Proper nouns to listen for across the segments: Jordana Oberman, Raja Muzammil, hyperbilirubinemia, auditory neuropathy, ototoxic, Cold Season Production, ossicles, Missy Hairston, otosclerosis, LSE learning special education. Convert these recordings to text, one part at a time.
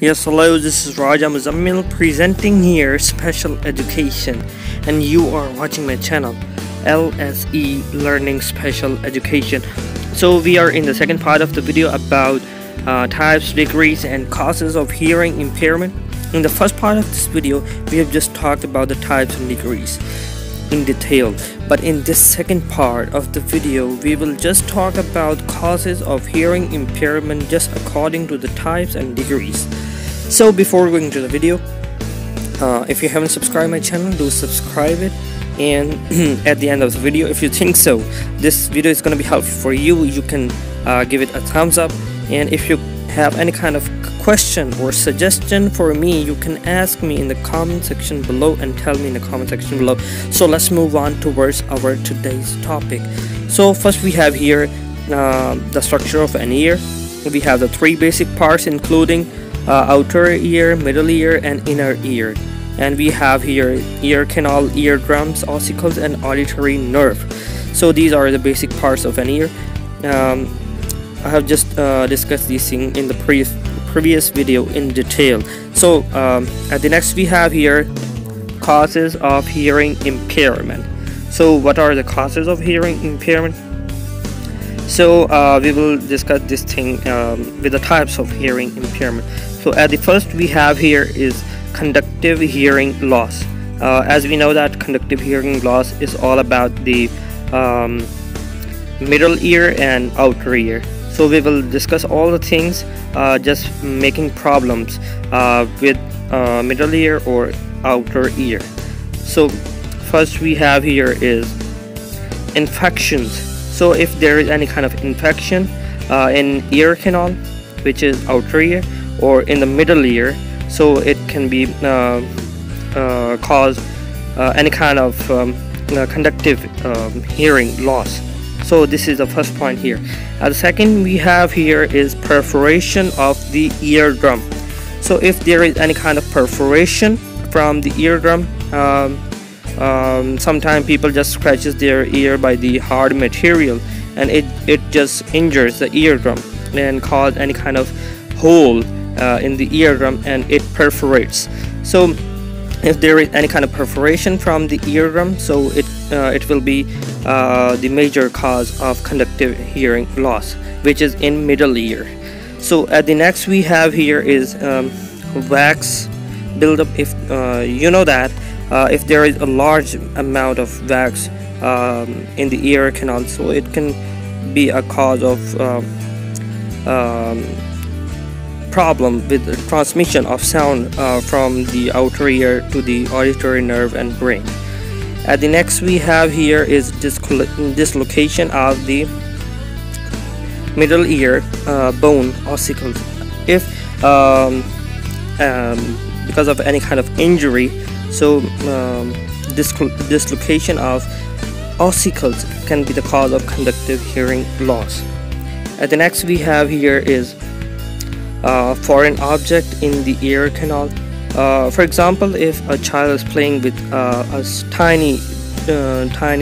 Yes, hello, this is Raja Muzammil presenting here special education, and you are watching my channel LSE learning special education. So we are in the second part of the video about types, degrees and causes of hearing impairment. In the first part of this video we have just talked about the types and degrees in detail, but in this second part of the video we will just talk about causes of hearing impairment just according to the types and degrees. So before going to the video, if you haven't subscribed my channel, do subscribe it, and at the end of the video, if you think so this video is going to be helpful for you, you can give it a thumbs up. And if you have any kind of question or suggestion for me, you can ask me in the comment section below and tell me in the comment section below. So let's move on towards our today's topic. So first we have here the structure of an ear. We have the three basic parts, including outer ear, middle ear and inner ear. And we have here ear canal, eardrums, ossicles and auditory nerve. So these are the basic parts of an ear. I have just discussed these things in the previous video in detail. So at the next we have here causes of hearing impairment. So what are the causes of hearing impairment? So we will discuss this thing with the types of hearing impairment. So at the first we have here is conductive hearing loss. As we know that conductive hearing loss is all about the middle ear and outer ear. So we will discuss all the things just making problems with middle ear or outer ear. So first we have here is infections. So if there is any kind of infection in ear canal, which is outer ear, or in the middle ear, so it can be cause any kind of conductive hearing loss. So this is the first point here. The second we have here is perforation of the eardrum. So if there is any kind of perforation from the eardrum, sometimes people just scratches their ear by the hard material, and it just injures the eardrum and cause any kind of hole in the eardrum, and it perforates. So if there is any kind of perforation from the eardrum, so it will be the major cause of conductive hearing loss, which is in middle ear. So at the next we have here is wax buildup. If you know that if there is a large amount of wax in the ear canal, so it can be a cause of problem with the transmission of sound from the outer ear to the auditory nerve and brain. At the next we have here is dislocation of the middle ear bone ossicles. If because of any kind of injury, so dislocation of ossicles can be the cause of conductive hearing loss. At the next we have here is foreign object in the ear canal. For example, if a child is playing with a tiny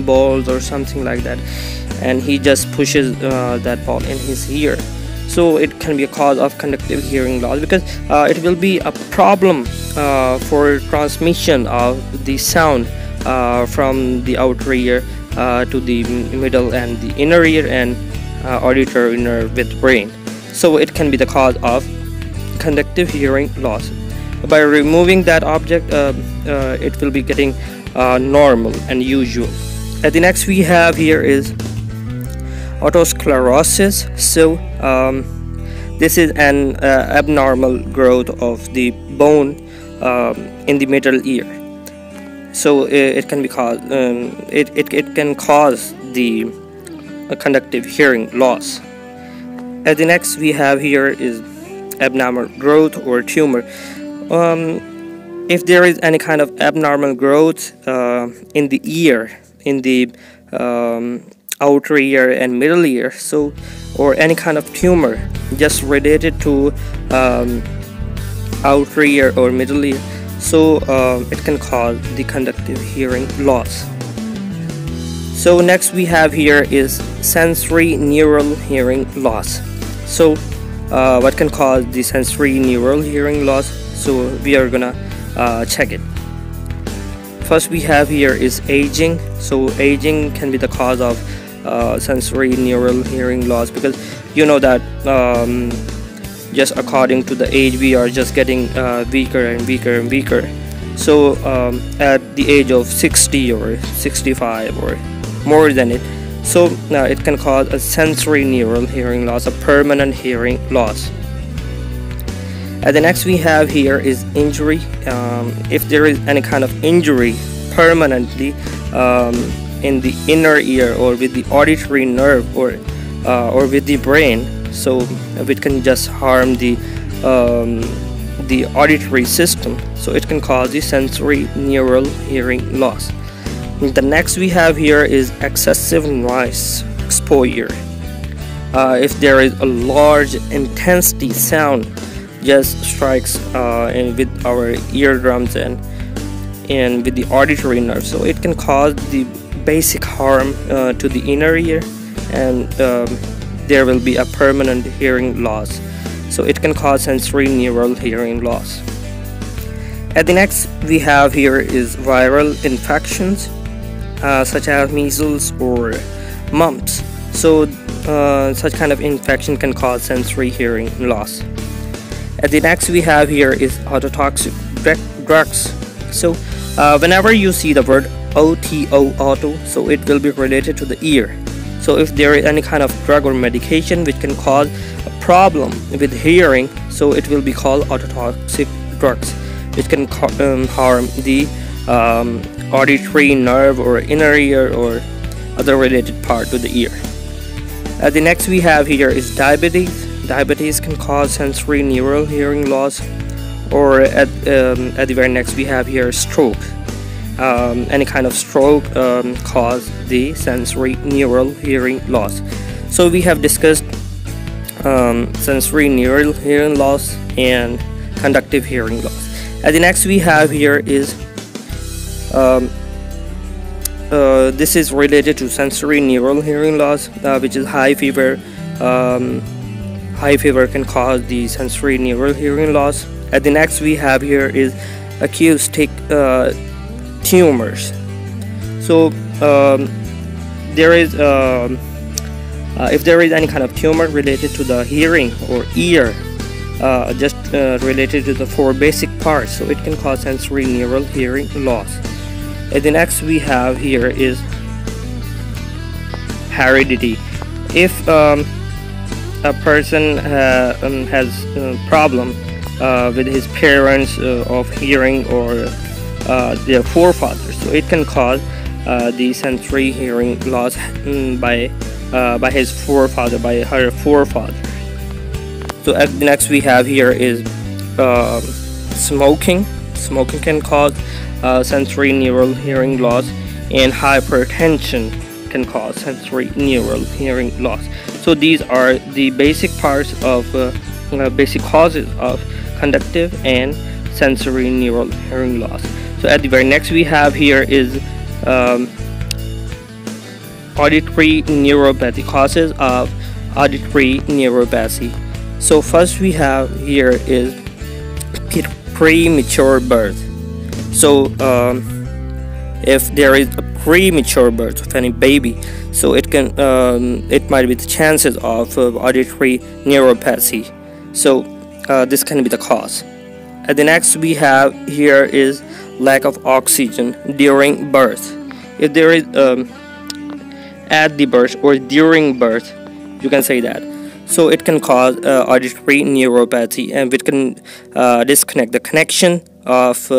balls or something like that, and he just pushes that ball in his ear, so it can be a cause of conductive hearing loss, because it will be a problem for transmission of the sound from the outer ear to the middle and the inner ear and auditory nerve with brain. So it can be the cause of conductive hearing loss. By removing that object, it will be getting normal and usual. At the next we have here is otosclerosis. So this is an abnormal growth of the bone in the middle ear. So it can be caused. It can cause the conductive hearing loss. At the next we have here is abnormal growth or tumor. If there is any kind of abnormal growth in the ear, in the outer ear and middle ear, so or any kind of tumor just related to outer ear or middle ear, so it can cause the conductive hearing loss. So next we have here is sensory neural hearing loss. So what can cause the sensory neural hearing loss. So we are gonna check it. First we have here is aging. So aging can be the cause of sensory neural hearing loss, because you know that just according to the age we are just getting weaker and weaker and weaker. So at the age of 60 or 65 or more than it, so it can cause a sensory neural hearing loss, a permanent hearing loss. And the next we have here is injury. If there is any kind of injury permanently in the inner ear or with the auditory nerve or with the brain, so it can just harm the auditory system. So it can cause the sensory neural hearing loss. The next we have here is excessive noise exposure. If there is a large intensity sound just strikes with our eardrums and with the auditory nerve, so it can cause the basic harm to the inner ear, and there will be a permanent hearing loss. So it can cause sensory neural hearing loss. And the next we have here is viral infections such as measles or mumps. So such kind of infection can cause sensory hearing loss. And the next we have here is ototoxic drugs. So whenever you see the word auto, so it will be related to the ear. So if there is any kind of drug or medication which can cause a problem with hearing, so it will be called ototoxic drugs, which can harm the auditory nerve or inner ear or other related part to the ear. The next we have here is diabetes. Diabetes can cause sensory neural hearing loss. Or at the very next we have here stroke. Any kind of stroke cause the sensory neural hearing loss. So we have discussed sensory neural hearing loss and conductive hearing loss. And the next we have here is this is related to sensory neural hearing loss, which is high fever. High fever can cause the sensory neural hearing loss. And the next we have here is acoustic tumors. So there is if there is any kind of tumor related to the hearing or ear, just related to the four basic parts, so it can cause sensory neural hearing loss. And the next we have here is heredity. If a person has a problem with his parents of hearing or their forefathers, so it can cause the sensory hearing loss by his forefather, by her forefather. So next we have here is smoking. Smoking can cause sensory neural hearing loss, and hypertension can cause sensory neural hearing loss. So these are the basic parts of basic causes of conductive and sensory neural hearing loss. So at the very next we have here is auditory neuropathy, causes of auditory neuropathy. So first we have here is premature birth. So if there is a premature birth of any baby, so it can it might be the chances of auditory neuropathy. So this can be the cause. And the next we have here is lack of oxygen during birth. If there is at the birth or during birth, you can say that. So it can cause auditory neuropathy, and it can disconnect the connection of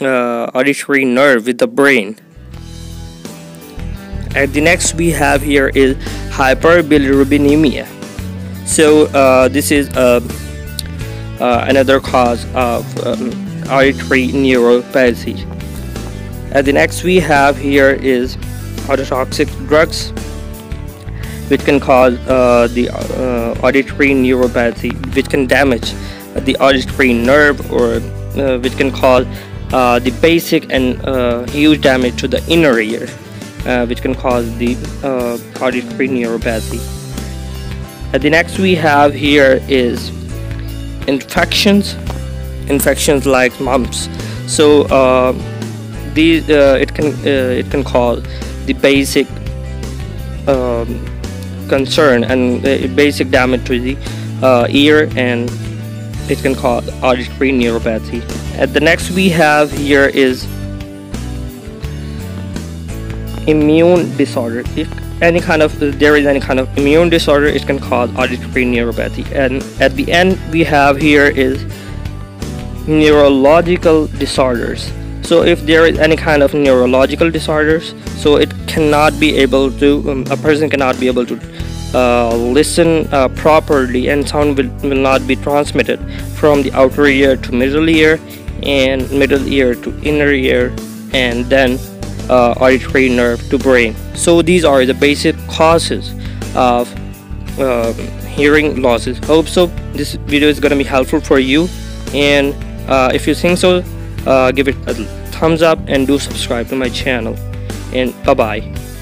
auditory nerve with the brain. And the next we have here is hyperbilirubinemia. So this is another cause of auditory neuropathy. And the next we have here is ototoxic drugs, which can cause the auditory neuropathy, which can damage the auditory nerve, or which can cause the basic and huge damage to the inner ear, which can cause the auditory neuropathy. The next we have here is infections like mumps. So it can cause the basic concern and basic damage to the ear, and it can cause auditory neuropathy. And the next we have here is immune disorder. If there is any kind of immune disorder, it can cause auditory neuropathy. And at the end we have here is neurological disorders. So if there is any kind of neurological disorders, so it cannot be able to a person cannot be able to listen properly, and sound will not be transmitted from the outer ear to middle ear, and middle ear to inner ear, and then auditory nerve to brain. So these are the basic causes of hearing losses. Hope so this video is going to be helpful for you, and if you think so, give it a thumbs up and do subscribe to my channel, and bye bye.